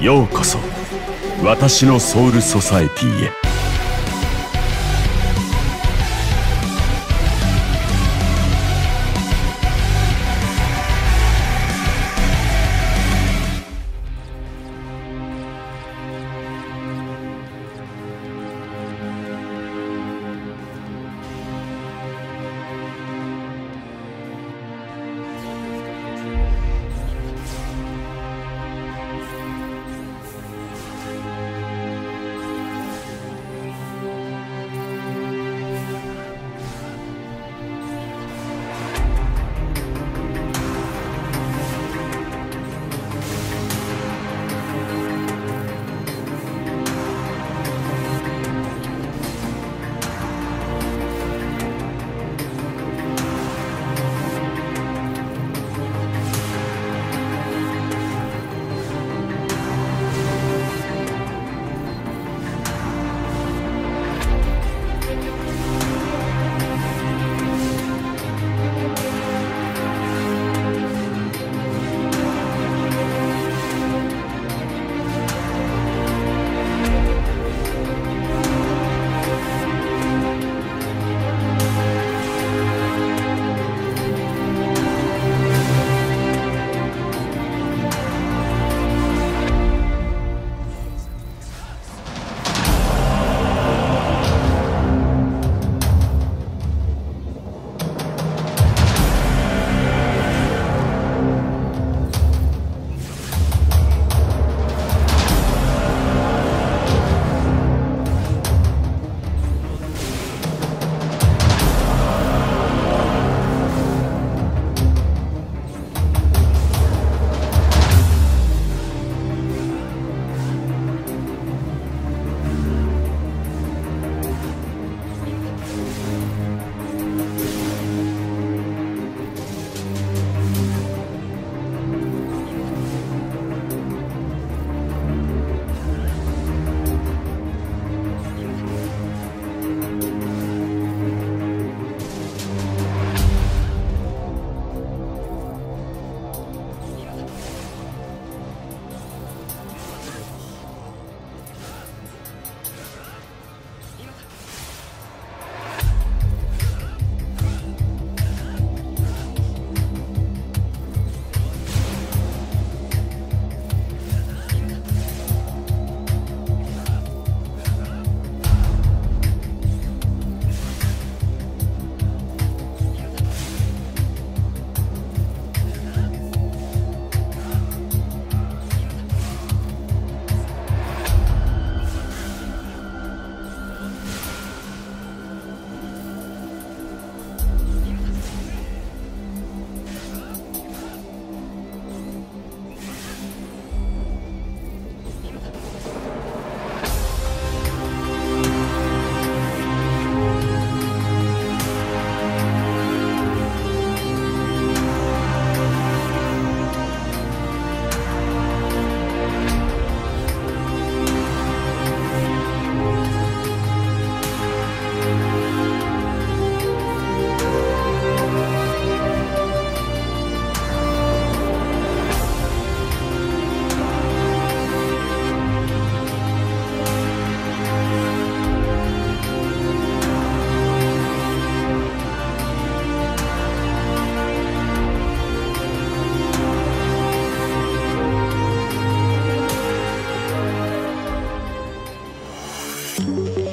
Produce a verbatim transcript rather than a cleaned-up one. ようこそ私のソウルソサエティへ。Thank you.